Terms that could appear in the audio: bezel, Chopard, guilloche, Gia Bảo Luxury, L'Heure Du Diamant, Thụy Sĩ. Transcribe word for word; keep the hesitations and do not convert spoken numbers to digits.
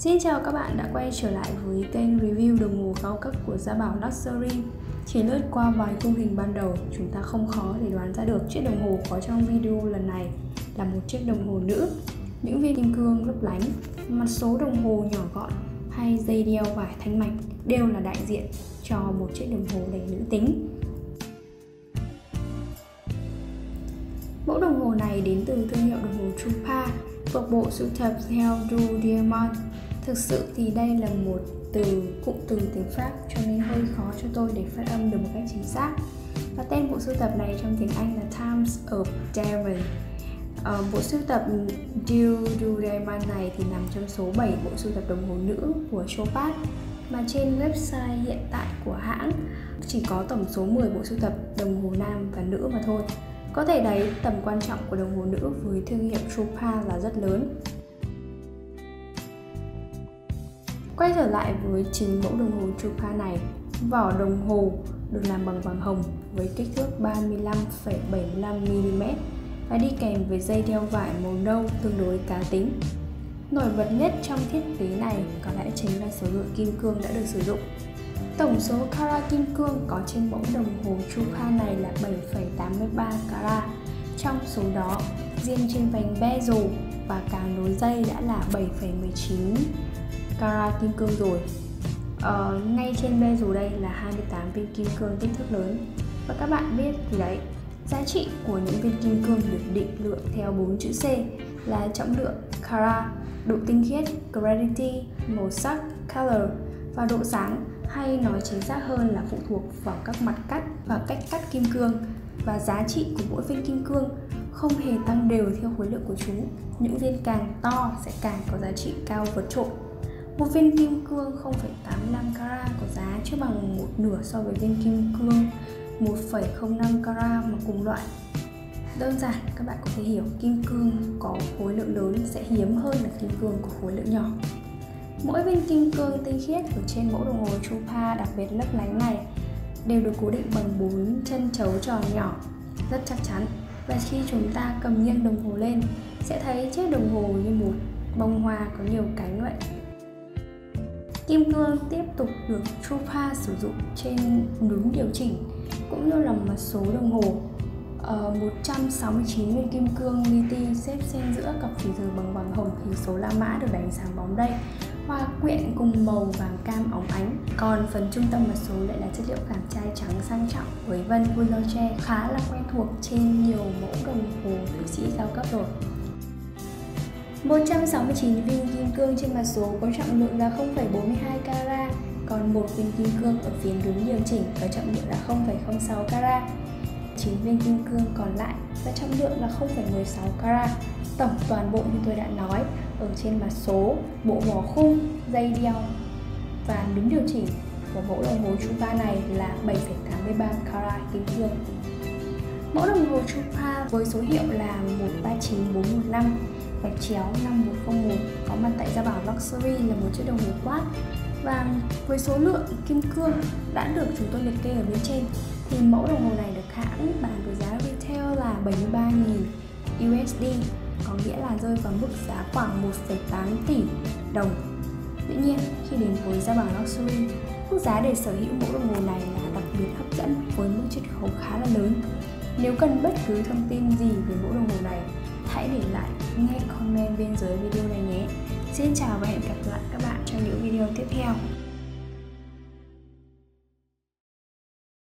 Xin chào các bạn đã quay trở lại với kênh review đồng hồ cao cấp của Gia Bảo Luxury. Chỉ lướt qua vài khung hình ban đầu, chúng ta không khó để đoán ra được chiếc đồng hồ có trong video lần này là một chiếc đồng hồ nữ. Những viên kim cương lấp lánh, mặt số đồng hồ nhỏ gọn hay dây đeo vải thanh mạch đều là đại diện cho một chiếc đồng hồ đầy nữ tính. Mẫu đồng hồ này đến từ thương hiệu đồng hồ Chopard, thuộc bộ sưu tập L'Heure Du Diamant. Thực sự thì đây là một từ cụm từ tiếng Pháp cho nên hơi khó cho tôi để phát âm được một cách chính xác. Và tên bộ sưu tập này trong tiếng Anh là Times of Devon. À, bộ sưu tập L'Heure Du Diamant này thì nằm trong số bảy bộ sưu tập đồng hồ nữ của Chopard, mà trên website hiện tại của hãng chỉ có tổng số mười bộ sưu tập đồng hồ nam và nữ mà thôi. Có thể thấy tầm quan trọng của đồng hồ nữ với thương hiệu Chopard là rất lớn. Quay trở lại với chính mẫu đồng hồ Chopard này, vỏ đồng hồ được làm bằng vàng hồng với kích thước ba mươi lăm phẩy bảy mươi lăm mi li mét và đi kèm với dây đeo vải màu nâu tương đối cá tính. Nổi bật nhất trong thiết kế này có lẽ chính là số lượng kim cương đã được sử dụng. Tổng số carat kim cương có trên mẫu đồng hồ Chopard này là bảy phẩy tám mươi ba carat. Trong số đó, riêng trên vành bezel và càng nối dây đã là bảy phẩy mười chín carat kim cương rồi. Ờ, ngay trên bezel đây là hai mươi tám viên kim cương kích thước lớn. Và các bạn biết thì đấy, giá trị của những viên kim cương được định lượng theo bốn chữ C là trọng lượng carat, độ tinh khiết clarity, màu sắc color và độ sáng, hay nói chính xác hơn là phụ thuộc vào các mặt cắt và cách cắt kim cương. Và giá trị của mỗi viên kim cương không hề tăng đều theo khối lượng của chúng. Những viên càng to sẽ càng có giá trị cao vượt trội. Một viên kim cương không phẩy tám mươi lăm carat có giá chưa bằng một nửa so với viên kim cương một phẩy không năm carat mà cùng loại. Đơn giản các bạn có thể hiểu kim cương có khối lượng lớn sẽ hiếm hơn là kim cương có khối lượng nhỏ. Mỗi viên kim cương tinh khiết ở trên mẫu đồng hồ Chopard đặc biệt lấp lánh này đều được cố định bằng bốn chân trấu tròn nhỏ rất chắc chắn, và khi chúng ta cầm nghiêng đồng hồ lên sẽ thấy chiếc đồng hồ như một bông hoa có nhiều cánh vậy. Kim cương tiếp tục được Chopard sử dụng trên núm điều chỉnh cũng như là một số đồng hồ. Ờ, một trăm sáu mươi chín viên kim cương li ti xếp xen giữa cặp chỉ giờ bằng vàng hồng hình số la mã được đánh sáng bóng đây, hoa quyện cùng màu vàng cam óng ánh. Còn phần trung tâm mặt số lại là chất liệu cảm chai trắng sang trọng với vân guilloche khá là quen thuộc trên nhiều mẫu đồng hồ thụy sĩ cao cấp rồi. một trăm sáu mươi chín viên kim cương trên mặt số có trọng lượng là không phẩy bốn mươi hai carat, còn một viên kim cương ở phía đúng điều chỉnh có trọng lượng là không phẩy không sáu carat. chín viên kim cương còn lại và trọng lượng là không phẩy mười sáu carat. Tổng toàn bộ như tôi đã nói, ở trên mặt số, bộ vỏ khung, dây đeo và núm điều chỉnh của mẫu đồng hồ Chopard này là bảy phẩy tám mươi ba carat kim cương. Mẫu đồng hồ Chopard với số hiệu là một ba chín bốn một năm gạch chéo năm một không một có mặt tại Gia Bảo Luxury là một chiếc đồng hồ quát, và với số lượng kim cương đã được chúng tôi liệt kê ở bên trên thì mẫu đồng hồ này được hãng bán với giá retail là bảy mươi ba nghìn u ét đê, có nghĩa là rơi vào mức giá khoảng một phẩy tám tỷ đồng. Tuy nhiên, khi đến với Gia Bảo Luxury, mức giá để sở hữu mẫu đồng hồ này là đặc biệt hấp dẫn với mức chiết khấu khá là lớn. Nếu cần bất cứ thông tin gì về mẫu đồng hồ này, hãy để lại ngay comment bên dưới video này nhé. Xin chào và hẹn gặp lại các bạn trong những video tiếp theo.